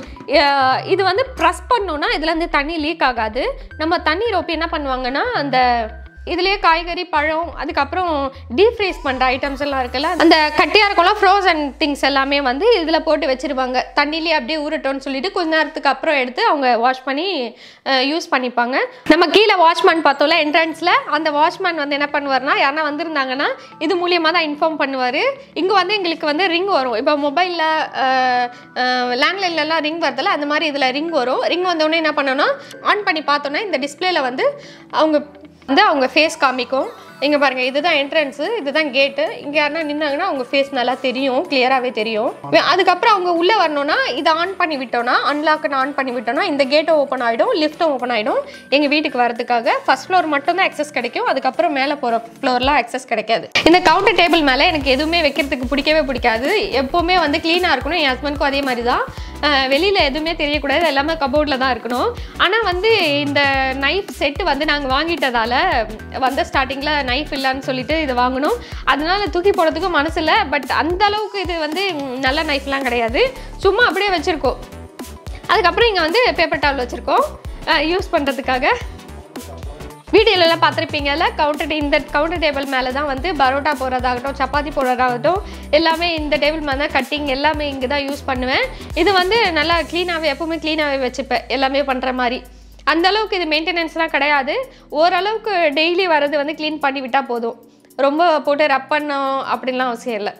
இது வந்து ப்ரெஸ் பண்ணோன்னா இதுலேருந்து தண்ணி லீக் ஆகாது. நம்ம தண்ணி ரொப்பி என்ன பண்ணுவாங்கன்னா அந்த இதுலேயே காய்கறி பழம் அதுக்கப்புறம் டீப் ஃப்ரீஸ் பண்ணுற ஐட்டம்ஸ் எல்லாம் இருக்குல்ல, அந்த கட்டியாக இருக்கலாம் ஃப்ரோசன் திங்ஸ் எல்லாமே வந்து இதில் போட்டு வச்சுருவாங்க. தண்ணியிலேயே அப்படியே ஊறட்டோன்னு சொல்லிட்டு கொஞ்ச நேரத்துக்கு அப்புறம் எடுத்து அவங்க வாஷ் பண்ணி யூஸ் பண்ணிப்பாங்க. நம்ம கீழே வாட்ச்மேன் பார்த்தோம்ல என்ட்ரன்ஸில், அந்த வாட்ச்மேன் வந்து என்ன பண்ணுவார்னா யாரா வந்திருந்தாங்கன்னா இது மூலியமாக தான் இன்ஃபார்ம் பண்ணுவார். இங்கே வந்து எங்களுக்கு வந்து ரிங் வரும். இப்போ மொபைலில் லேண்ட்லைன்லாம் ரிங் வரதில்ல, அந்த மாதிரி இதில் ரிங் வரும். ரிங் வந்தோடனே என்ன பண்ணோன்னா ஆன் பண்ணி பார்த்தோன்னா இந்த டிஸ்பிளேல வந்து அவங்க வந்து அவங்க ஃபேஸ் காமிக்கும். இங்கே பாருங்கள், இதுதான் என்ட்ரன்ஸு, இதுதான் கேட்டு. இங்கே யாருன்னா நின்னாங்கன்னா அவங்க ஃபேஸ் நல்லா தெரியும், கிளியராகவே தெரியும். அதுக்கப்புறம் அவங்க உள்ளே வரணுன்னா இதை ஆன் பண்ணி விட்டோன்னா, அன்லாக்குன்னு ஆன் பண்ணி விட்டோன்னா இந்த கேட்டும் ஓப்பன் ஆகிடும், லிஃப்ட்டும் ஓப்பன் ஆகிடும். எங்கள் வீட்டுக்கு வரதுக்காக ஃபஸ்ட் ஃப்ளோர் மட்டும் தான் அக்சஸ் கிடைக்கும். அதுக்கப்புறம் மேலே போகிற ஃப்ளோர்லாம் அக்சஸ் கிடைக்காது. இந்த கவுண்டர் டேபிள் மேலே எனக்கு எதுவுமே வைக்கிறதுக்கு பிடிக்கவே பிடிக்காது. எப்போவுமே வந்து க்ளீனாக இருக்கணும். என் ஹஸ்பண்ட்க்கும் அதே மாதிரி தான், வெளியில் எதுவுமே தெரியக்கூடாது, எல்லாமே கபோர்டில் தான் இருக்கணும். ஆனால் வந்து இந்த நைஃப் செட்டு வந்து நாங்கள் வாங்கிட்டதால் வந்த ஸ்டார்டிங்கில் நைஃப் இல்லைன்னு சொல்லிட்டு இது வாங்கணும். அதனால் தூக்கி போடுறதுக்கும் மனசு இல்லை. பட் அந்தளவுக்கு இது வந்து நல்ல நைஃப்லாம் கிடையாது, சும்மா அப்படியே வச்சுருக்கோம். அதுக்கப்புறம் இங்கே வந்து பேப்பர் டவல் வச்சுருக்கோம் யூஸ் பண்ணுறதுக்காக. வீடியோலலாம் பார்த்துருப்பீங்கல்ல, கவுண்டர் இந்த கவுண்டர் டேபிள் மேலே தான் வந்து பரோட்டா போடுறதாகட்டும் சப்பாத்தி போடுறதாகட்டும் எல்லாமே இந்த டேபிள் மேலே தான் கட்டிங் எல்லாமே இங்கே தான் யூஸ் பண்ணுவேன். இது வந்து நல்லா க்ளீனாகவே எப்போவுமே க்ளீனாகவே வச்சுப்பேன் எல்லாமே பண்ணுற மாதிரி. அந்த அளவுக்கு இது மெயின்டெனன்ஸ்லாம் கிடையாது. ஓரளவுக்கு டெய்லி வரது வந்து க்ளீன் பண்ணி விட்டால் போதும், ரொம்ப போட்டு ரப் பண்ணோம் அப்படின்லாம் அவசியம் இல்லை.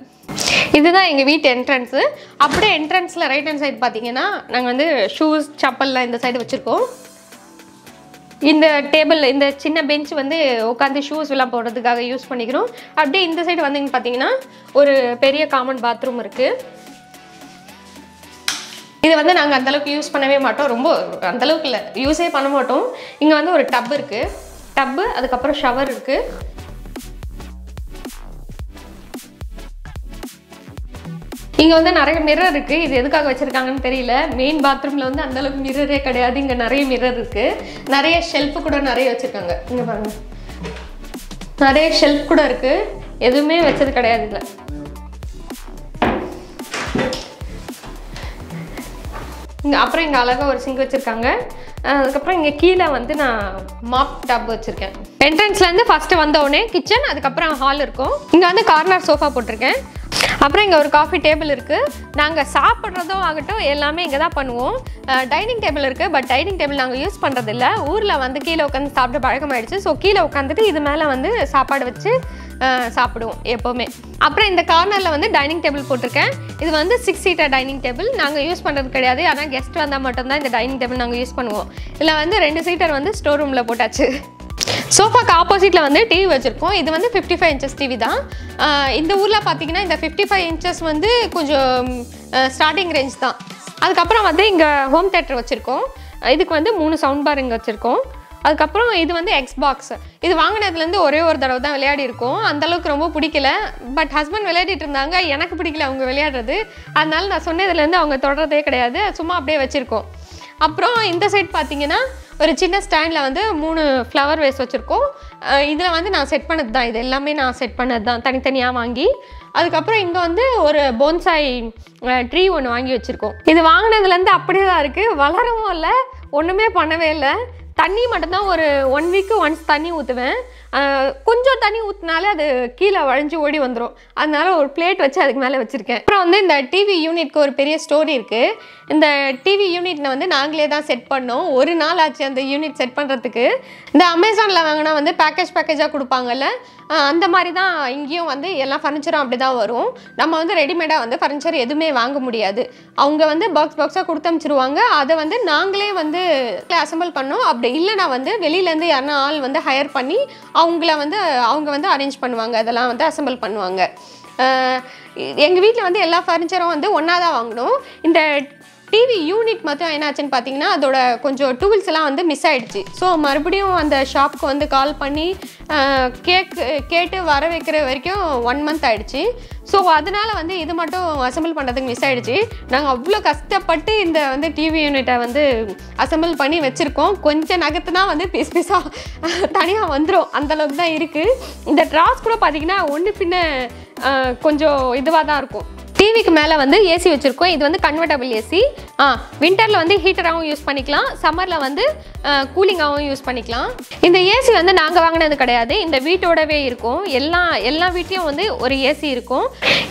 இதுதான் எங்கள் வீட்டு என்ட்ரன்ஸு. அப்படியே என்ட்ரன்ஸில் ரைட் ஹேண்ட் சைடு பார்த்தீங்கன்னா நாங்கள் வந்து ஷூஸ் செப்பல்லாம் இந்த சைடு வச்சுருக்கோம். இந்த டேபிள், இந்த சின்ன பெஞ்ச் வந்து உட்காந்து ஷூஸ் எல்லாம் போடுறதுக்காக யூஸ் பண்ணிக்கிறோம். அப்படியே இந்த சைடு வந்தீங்க பார்த்தீங்கன்னா ஒரு பெரிய காமன் பாத்ரூம் இருக்குது. இது வந்து நாங்கள் அந்தளவுக்கு யூஸ் பண்ணவே மாட்டோம், ரொம்ப அந்தளவுக்கு இல்லை யூஸே பண்ண மாட்டோம். இங்கே வந்து ஒரு டப் இருக்குது, டப்பு, அதுக்கப்புறம் ஷவர் இருக்குது. இங்கே வந்து நிறைய மிரர் இருக்குது. இது எதுக்காக வச்சுருக்காங்கன்னு தெரியல. மெயின் பாத்ரூமில் வந்து அந்தளவுக்கு மிரரே கிடையாது, இங்கே நிறைய மிரர் இருக்குது. நிறைய ஷெல்ஃபு கூட நிறைய வச்சுருக்காங்க. இங்கே பாருங்கள், நிறைய ஷெல்ஃப் கூட இருக்குது. எதுவுமே வச்சது கிடையாது இல்லை. இங்கே அப்புறம் இங்கே அழகாக ஒரு சிங்க் வச்சுருக்காங்க. அதுக்கப்புறம் இங்கே கீழே வந்து நான் மாப் டப் வச்சுருக்கேன். என்ட்ரன்ஸ்லேருந்து ஃபஸ்ட்டு வந்தவுடனே கிச்சன், அதுக்கப்புறம் ஹால் இருக்கும். இங்கே வந்து கார்னர் சோஃபா போட்டிருக்கேன். அப்புறம் இங்கே ஒரு காஃபி டேபிள் இருக்குது. நாங்கள் சாப்பிட்றதும் ஆகட்டும் எல்லாமே இங்கே தான் பண்ணுவோம். டைனிங் டேபிள் இருக்குது, பட் டைனிங் டேபிள் நாங்கள் யூஸ் பண்ணுறதில்ல. ஊரில் வந்து கீழே உட்காந்து சாப்பிட்டு பழக்கமாயிடுச்சு. ஸோ கீழே உட்காந்துட்டு இது மேலே வந்து சாப்பாடு வச்சு சாப்பிடுவோம் எப்போவுமே. அப்புறம் இந்த கார்னரில் வந்து டைனிங் டேபிள் போட்டிருக்கேன். இது வந்து சிக்ஸ் சீட்டர் டைனிங் டேபிள். நாங்கள் யூஸ் பண்ணுறது கிடையாது, ஆனால் கெஸ்ட் வந்தால் மட்டும்தான் இந்த டைனிங் டேபிள் நாங்கள் யூஸ் பண்ணுவோம். இதில் வந்து ரெண்டு சீட்டர் வந்து ஸ்டோர் ரூமில் போட்டாச்சு. சோஃபாக்கு ஆப்போசிட்டில் வந்து டிவி வச்சுருக்கோம். இது வந்து ஃபிஃப்டி ஃபைவ் இன்ச்சஸ் டிவி தான். இந்த ஊரில் பார்த்தீங்கன்னா இந்த ஃபிஃப்டி ஃபைவ் இன்ச்சஸ் வந்து கொஞ்சம் ஸ்டார்டிங் ரேஞ்ச் தான். அதுக்கப்புறம் வந்து இங்கே ஹோம் தேட்டர் வச்சுருக்கோம். இதுக்கு வந்து மூணு சவுண்ட் பார் இங்கே வச்சுருக்கோம். அதுக்கப்புறம் இது வந்து எக்ஸ் பாக்ஸ். இது வாங்கினதுலேருந்து ஒரே ஒரு தடவை தான் விளையாடி இருக்கோம். அந்தளவுக்கு ரொம்ப பிடிக்கல, பட் ஹஸ்பண்ட் விளையாடிட்டு இருந்தாங்க, எனக்கு பிடிக்கல அவங்க விளையாடுறது. அதனால நான் சொன்னதுலேருந்து அவங்க தொடர்றதே கிடையாது, சும்மா அப்படியே வச்சுருக்கோம். அப்புறம் இந்த சைட் பார்த்தீங்கன்னா ஒரு சின்ன ஸ்டாண்டில் வந்து மூணு ஃப்ளவர் வேஸ் வச்சுருக்கோம். இதில் வந்து நான் செட் பண்ணது தான், இது எல்லாமே நான் செட் பண்ணது தான் தனித்தனியாக வாங்கி. அதுக்கப்புறம் இங்கே வந்து ஒரு போன்சாய் ட்ரீ ஒன்று வாங்கி வச்சுருக்கோம். இது வாங்கினதுலேருந்து அப்படியே தான் இருக்குது, வளரவும் இல்லை, ஒன்றுமே பண்ணவே இல்லை. தண்ணி மட்டும்தான் ஒரு ஒன் வீக்கு ஒன்ஸ் தண்ணி ஊற்றுவேன். கொஞ்சம் தண்ணி ஊற்றினாலே அது கீழே வளைஞ்சு ஓடி வந்துடும். அதனால ஒரு பிளேட் வச்சு அதுக்கு மேலே வச்சுருக்கேன். அப்புறம் வந்து இந்த டிவி யூனிட்க்கு ஒரு பெரிய ஸ்டோரி இருக்குது. இந்த டிவி யூனிட்னை வந்து நாங்களே தான் செட் பண்ணோம். ஒரு நாள் ஆச்சு அந்த யூனிட் செட் பண்ணுறதுக்கு. இந்த அமேசானில் வாங்கினா வந்து பேக்கேஜ் பேக்கேஜாக கொடுப்பாங்கல்ல, அந்த மாதிரி தான் இங்கேயும் வந்து எல்லா ஃபர்னிச்சரும் அப்படி தான் வரும். நம்ம வந்து ரெடிமேடாக வந்து ஃபர்னிச்சர் எதுவுமே வாங்க முடியாது. அவங்க வந்து பாக்ஸ் பாக்ஸாக கொடுத்து அனுப்பிச்சிருவாங்க. அதை வந்து நாங்களே வந்து அசம்பிள் பண்ணோம். அப்படி இல்லைனா வந்து வெளியிலேருந்து யாருன்னா ஆள் வந்து ஹையர் பண்ணி அவங்கள வந்து அவங்க வந்து அரேஞ்ச் பண்ணுவாங்க, அதெல்லாம் வந்து அசம்பிள் பண்ணுவாங்க. எங்கள் வீட்டில் வந்து எல்லா ஃபர்னிச்சரும் வந்து ஒன்றா தான் வாங்கினோம். இந்த டிவி யூனிட் மட்டும் என்னாச்சுன்னு பார்த்தீங்கன்னா அதோட கொஞ்சம் டூல்ஸ் எல்லாம் வந்து மிஸ் ஆகிடுச்சு. ஸோ மறுபடியும் அந்த ஷாப்புக்கு வந்து கால் பண்ணி கேக்கு கேட்டு வர வைக்கிற வரைக்கும் ஒன் மந்த் ஆகிடுச்சு. ஸோ அதனால் வந்து இது மட்டும் அசம்பிள் பண்ணுறதுக்கு மிஸ் ஆகிடுச்சு. நாங்கள் அவ்வளோ கஷ்டப்பட்டு இந்த வந்து டிவி யூனிட்டை வந்து அசம்பிள் பண்ணி வச்சுருக்கோம். கொஞ்சம் நகத்துனா வந்து பீஸ் பீஸாக தனியாக வந்துடும், அந்தளவுக்கு தான் இருக்குது. இந்த ட்ராஸ் கூட பார்த்திங்கன்னா ஒன்று பின்ன கொஞ்சம் இதுவாக தான் இருக்கும். டிவிக்கு மேலே வந்து ஏசி வச்சுருக்கோம். இது வந்து கன்வெர்டபிள் ஏசி. ஆ வின்டரில் வந்து ஹீட்டராகவும் யூஸ் பண்ணிக்கலாம், சம்மரில் வந்து கூலிங்காகவும் யூஸ் பண்ணிக்கலாம். இந்த ஏசி வந்து நாங்கள் வாங்கினது கிடையாது, இந்த வீட்டோடவே இருக்கும். எல்லா எல்லா வீட்லேயும் வந்து ஒரு ஏசி இருக்கும்.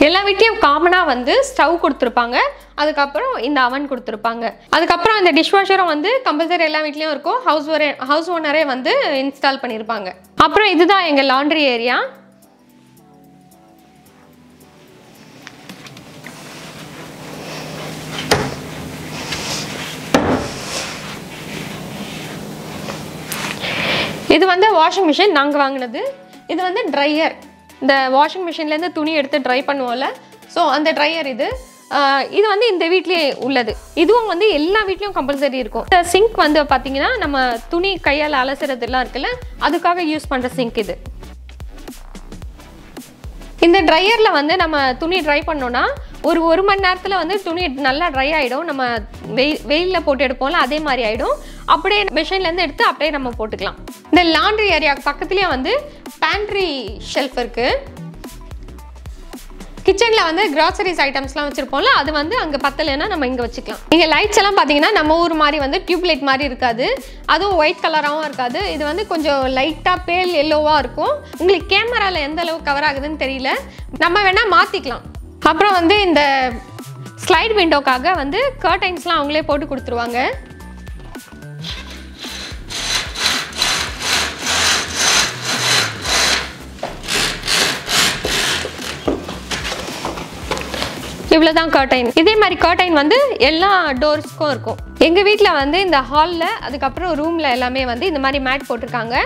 எல்லா வீட்லேயும் காமனாக வந்து ஸ்டவ் கொடுத்துருப்பாங்க, அதுக்கப்புறம் இந்த அவன் கொடுத்துருப்பாங்க. அதுக்கப்புறம் இந்த டிஷ்வாஷரும் வந்து கம்பல்சரி எல்லா வீட்லேயும் இருக்கும். ஹவுஸ் ஓரே ஹவுஸ் ஓனரே வந்து இன்ஸ்டால் பண்ணியிருப்பாங்க. அப்புறம் இதுதான் எங்கள் லாண்ட்ரி ஏரியா. இது வந்து வாஷிங் மிஷின் நாங்கள் வாங்கினது. இது வந்து ட்ரையர். இந்த வாஷிங் மிஷின்லேருந்து துணி எடுத்து ட்ரை பண்ணுவோம்ல, ஸோ அந்த ட்ரையர் இது. இது வந்து இந்த வீட்லேயே உள்ளது. இதுவும் வந்து எல்லா வீட்லேயும் கம்பல்சரி இருக்கும். இந்த சிங்க் வந்து பார்த்திங்கன்னா நம்ம துணி கையால் அலசுறதுலாம் இருக்குல்ல, அதுக்காக யூஸ் பண்ணுற சிங்க் இது. இந்த ட்ரையரில் வந்து நம்ம துணி ட்ரை பண்ணோன்னா ஒரு ஒரு மணி நேரத்தில் வந்து துணி நல்லா ட்ரை ஆகிடும். நம்ம வெயில் வெயிலில் போட்டு எடுப்போம்ல, அதே மாதிரி ஆகிடும். அப்படியே மிஷின்லேருந்து எடுத்து அப்படியே நம்ம போட்டுக்கலாம். இந்த லாண்ட்ரி ஏரியாவுக்கு பக்கத்துலேயே வந்து பேண்ட்ரி ஷெல்ஃப் இருக்குது. கிச்சனில் வந்து கிராசரிஸ் ஐட்டம்ஸ்லாம் வச்சுருப்போம்ல, அது வந்து அங்கே பத்தலைன்னா நம்ம இங்கே வச்சுக்கலாம். இங்கே லைட்ஸ் எல்லாம் பார்த்தீங்கன்னா நம்ம ஊர் மாதிரி வந்து டியூப்லைட் மாதிரி இருக்காது, அதுவும் ஒயிட் கலராகவும் இருக்காது. இது வந்து கொஞ்சம் லைட்டாக பேல் எல்லோவாக இருக்கும். உங்களுக்கு கேமராவில் எந்த அளவுக்கு கவர் ஆகுதுன்னு தெரியல, நம்ம வேணால் மாற்றிக்கலாம். அப்புறம் வந்து இந்த ஸ்லைட் விண்டோக்காக வந்து கர்டைன்ஸ்லாம் அவங்களே போட்டு கொடுத்துருவாங்க. இவ்ளோ தான் கர்டைன். இதே மாதிரி கர்டைன் வந்து எல்லா டோர்ஸ்க்கும் இருக்கும். எங்க வீட்ல வந்து இந்த ஹால்ல அதுக்கு அப்புறம் ரூம்ல எல்லாமே வந்து இந்த மாதிரி மேட் போட்டுருக்காங்க.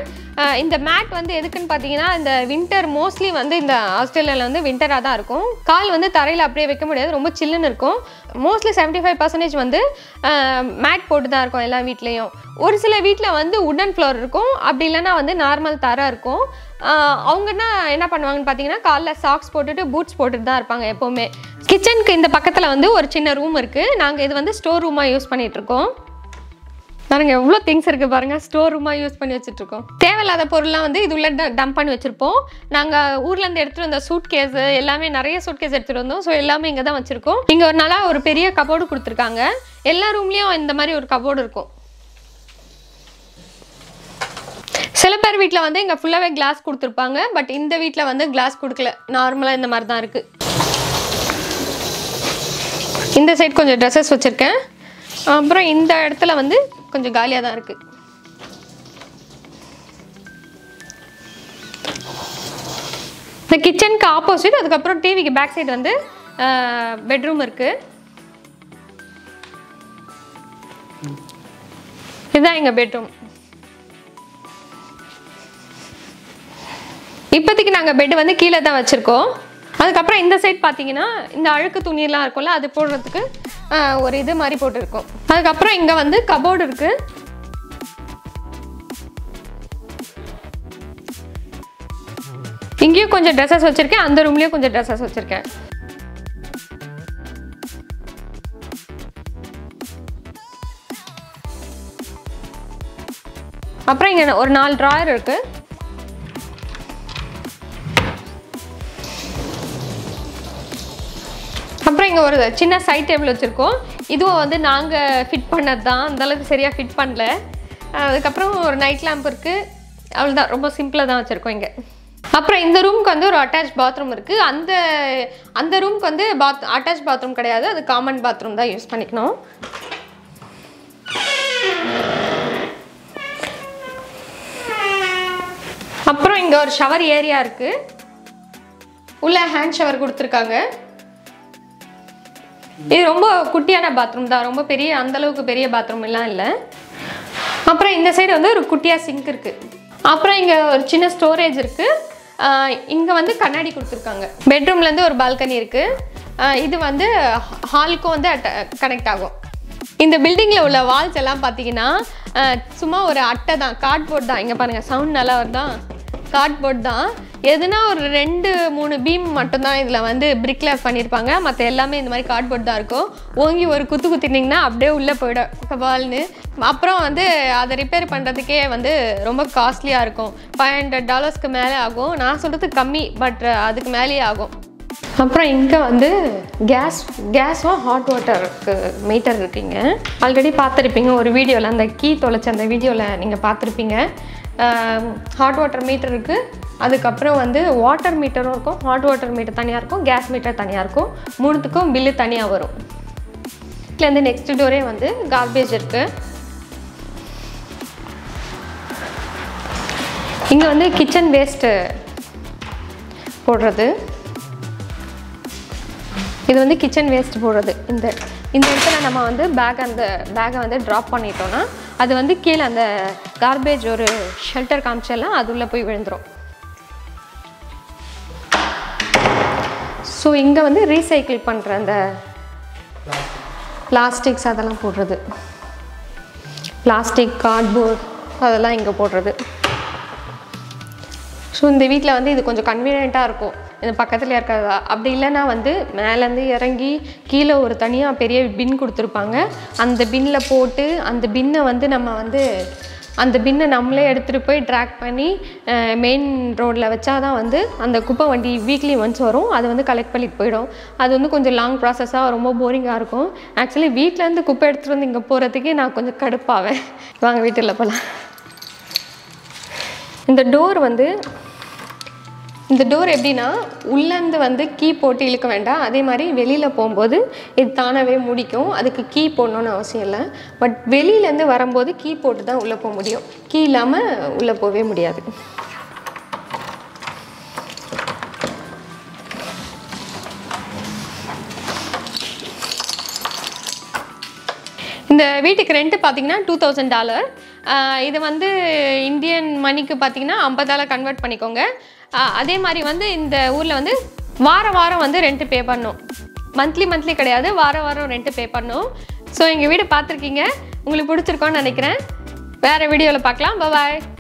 இந்த மேட் வந்து எதுக்குன்னு பார்த்தீங்கன்னா இந்த வின்டர் மோஸ்ட்லி வந்து இந்த ஆஸ்திரேலியாவில் வந்து வின்டராக தான் இருக்கும். கால் வந்து தரையில் அப்படியே வைக்க முடியாது, ரொம்ப சில்லுன்னு இருக்கும். மோஸ்ட்லி செவன்ட்டி ஃபைவ் பர்சன்டேஜ் வந்து மேட் போட்டு தான் இருக்கும் எல்லா வீட்லேயும். ஒரு சில வீட்டில் வந்து உடன் ஃப்ளோர் இருக்கும், அப்படி இல்லைன்னா வந்து நார்மல் தரை இருக்கும். அவங்கன்னா என்ன பண்ணுவாங்கன்னு பார்த்தீங்கன்னா காலைல சாக்ஸ் போட்டுட்டு பூட்ஸ் போட்டுட்டு தான் இருப்பாங்க எப்போவுமே. கிச்சனுக்கு இந்த பக்கத்தில் வந்து ஒரு சின்ன ரூம் இருக்குது. நாங்கள் இது வந்து ஸ்டோர் ரூமாக யூஸ் பண்ணிகிட்ருக்கோம். பாருங்க எவ்வளோ திங்ஸ் இருக்குது பாருங்கள். ஸ்டோர் ரூமாக யூஸ் பண்ணி வச்சுட்ருக்கோம். தேவையில்லாத பொருள்லாம் வந்து இது உள்ள டம்ப் பண்ணி வச்சுருப்போம். நாங்கள் ஊர்லேருந்து எடுத்துகிட்டு வந்த சூட் கேஸு எல்லாமே நிறைய சூட் கேஸ் எடுத்துகிட்டு வந்தோம். ஸோ எல்லாமே இங்கே தான் வச்சுருக்கோம். இங்கே ஒரு நாளாக ஒரு பெரிய கபோர்டு கொடுத்துருக்காங்க. எல்லா ரூம்லேயும் இந்த மாதிரி ஒரு கபோர்டு இருக்கும். சில பேர் வீட்டில் வந்து இங்கே ஃபுல்லாகவே கிளாஸ் கொடுத்துருப்பாங்க, பட் இந்த வீட்டில் வந்து கிளாஸ் கொடுக்கல, நார்மலாக இந்த மாதிரி தான் இருக்குது. இந்த சைட் கொஞ்சம் ட்ரெஸ்ஸஸ் வச்சுருக்கேன். அப்புறம் இந்த இடத்துல வந்து கொஞ்சம் காலியாக தான் இருக்குது. இந்த கிச்சனுக்கு ஆப்போசிட் அதுக்கப்புறம் டிவிக்கு பேக் சைடு வந்து பெட்ரூம் இருக்குது. இதுதான் எங்கள் பெட்ரூம். இப்போதைக்கு நாங்கள் பெட்டு வந்து கீழே தான் வச்சுருக்கோம். அதுக்கப்புறம் இந்த சைட் பார்த்தீங்கன்னா இந்த அழுக்கு துணியெல்லாம் இருக்கும்ல, அது போடுறதுக்கு ஒரு இது மாதிரி போட்டிருக்கோம். அதுக்கப்புறம் இங்கே வந்து கபோர்டு இருக்குது. இங்கேயும் கொஞ்சம் ட்ரெஸ்ஸஸ் வச்சுருக்கேன், அந்த ரூம்லேயும் கொஞ்சம் ட்ரெஸ்ஸஸ் வச்சுருக்கேன். அப்புறம் இங்கே ஒரு நாலு ட்ராயர் இருக்குது. அப்புறம் இங்கே ஒரு சின்ன சைட் டேபிள் வச்சுருக்கோம். இதுவும் வந்து நாங்கள் ஃபிட் பண்ணது தான், அந்தளவுக்கு சரியாக ஃபிட் பண்ணல. அதுக்கப்புறம் ஒரு நைட் லேம்ப் இருக்குது. அவ்வளோதான், ரொம்ப சிம்பிளாக தான் வச்சுருக்கோம் இங்கே. அப்புறம் இந்த ரூமுக்கு வந்து ஒரு அட்டாச் பாத்ரூம் இருக்குது. அந்த அந்த ரூமுக்கு வந்து பாத் அட்டாச் பாத்ரூம் கிடையாது, அது காமன் பாத்ரூம் தான் யூஸ் பண்ணிக்கணும். அப்புறம் இங்கே ஒரு ஷவர் ஏரியா இருக்குது. உள்ளே ஹேண்ட் ஷவர் கொடுத்துருக்காங்க. இது ரொம்ப குட்டியான பாத்ரூம் தான், ரொம்ப பெரிய அந்தளவுக்கு பெரிய பாத்ரூம் எல்லாம் இல்லை. அப்புறம் இந்த சைடு வந்து ஒரு குட்டியாக சிங்க் இருக்குது. அப்புறம் இங்கே ஒரு சின்ன ஸ்டோரேஜ் இருக்குது. இங்கே வந்து கண்ணாடி கொடுத்துருக்காங்க. பெட்ரூம்லேருந்து ஒரு பால்கனி இருக்குது. இது வந்து ஹாலுக்கும் வந்து கனெக்ட் ஆகும். இந்த பில்டிங்கில் உள்ள வால்ஸ் எல்லாம் பார்த்தீங்கன்னா சும்மா ஒரு அட்டை தான், கார்ட்போர்ட் தான். இங்கே பாருங்கள், சவுண்ட் நல்லா வருதா? கார்ட்போர்ட் தான். எதுனா ஒரு ரெண்டு மூணு பீம் மட்டும்தான் இதில் வந்து பிரிக்ல பண்ணியிருப்பாங்க. மற்ற எல்லாமே இந்த மாதிரி கார்ட்போர்ட் தான் இருக்கும். ஓங்கி ஒரு குத்து குத்திட்டிங்கன்னா அப்படியே உள்ளே போய்டும் கபால்னு. அப்புறம் வந்து அதை ரிப்பேர் பண்ணுறதுக்கே வந்து ரொம்ப காஸ்ட்லியாக இருக்கும். ஃபைவ் ஹண்ட்ரட் டாலர்ஸ்க்கு மேலே ஆகும். நான் சொல்கிறது கம்மி, பட் அதுக்கு மேலேயே ஆகும். அப்புறம் இங்கே வந்து கேஸ் கேஸும் ஹாட் வாட்டருக்கு மீட்டர் இருக்குங்க. ஆல்ரெடி பார்த்துருப்பீங்க ஒரு வீடியோவில், அந்த கீ தொலைச்ச அந்த வீடியோவில் நீங்கள் பார்த்துருப்பீங்க. ஹாட் வாட்டர் மீட்டர் இருக்குது. அதுக்கப்புறம் வந்து வாட்டர் மீட்டரும் இருக்கும். ஹாட் வாட்டர் மீட்டர் தனியாக இருக்கும், கேஸ் மீட்டர் தனியாக இருக்கும். மூணுத்துக்கும் பில்லு தனியாக வரும். இதுலேருந்து நெக்ஸ்ட் டோரே வந்து கார்பேஜ் இருக்குது. இங்கே வந்து கிச்சன் வேஸ்ட்டு போடுறது. இது வந்து கிச்சன் வேஸ்ட் போடுறது. இந்த இந்த இடத்துல நம்ம வந்து பேக் அந்த பேக்கை வந்து ட்ராப் பண்ணிட்டோன்னா அது வந்து கீழே அந்த கார்பேஜ் ஒரு ஷெல்டர் காமிச்செல்லாம் அது உள்ளே போய் விழுந்துடும். ஸோ இங்கே வந்து ரீசைக்கிள் பண்ணுற அந்த பிளாஸ்டிக்ஸ் அதெல்லாம் போடுறது, பிளாஸ்டிக் கார்ட்போர்ட் அதெல்லாம் இங்கே போடுறது. ஸோ இந்த வீட்டில் வந்து இது கொஞ்சம் கன்வீனியண்ட்டாக இருக்கும். இந்த பக்கத்தில் இருக்கிறதா அப்படி இல்லைன்னா வந்து மேலேருந்து இறங்கி கீழே ஒரு தனியாக பெரிய பின் கொடுத்துருப்பாங்க. அந்த பின்னில் போட்டு அந்த பின்னை வந்து நம்ம வந்து அந்த பின்னை நம்மளே எடுத்துகிட்டு போய் ட்ராக் பண்ணி மெயின் ரோடில் வச்சா தான் வந்து அந்த குப்பை வண்டி வீக்லி ஒன்ஸ் வரும், அது வந்து கலெக்ட் பண்ணிட்டு போயிடும். அது வந்து கொஞ்சம் லாங் ப்ராசஸாக ரொம்ப போரிங்காக இருக்கும். ஆக்சுவலி வீட்டிலேருந்து குப்பை எடுத்துகிட்டு வந்து இங்கே போகிறதுக்கே நான் கொஞ்சம் கடுப்பாவேன். வாங்க வீட்டில் போகலாம். இந்த டோர் வந்து இந்த டோர் எப்படின்னா உள்ளேருந்து வந்து கீ போட்டு இழுக்க வேண்டாம். அதே மாதிரி வெளியில் போகும்போது இது தானாகவே முடிக்கும், அதுக்கு கீ போடணுன்னு அவசியம் இல்லை. பட் வெளியிலேருந்து வரும்போது கீ போட்டு தான் உள்ளே போக முடியும், கீ இல்லாமல் உள்ளே போகவே முடியாது. வீட்டுக்கு ரெண்ட் பாத்தீங்கன்னா two thousand dollars. இது வந்து இந்தியன் மணிக்கு பாத்தீங்கன்னா fifty dollars கன்வர்ட் பண்ணிக்கோங்க. அதே மாதிரி வந்து இந்த ஊர்ல வந்து வார வாரம் வந்து ரெண்ட் பே பண்ணனும். மந்த்லி மந்த்லி கிடையாது, வார வாரம் ரெண்ட் பே பண்ணனும். சோ எங்க வீடு பாத்துக்கிங்க. உங்களுக்கு பிடிச்சிருக்கும்னு நினைக்கிறேன். வேற வீடியோல பார்க்கலாம். Bye by.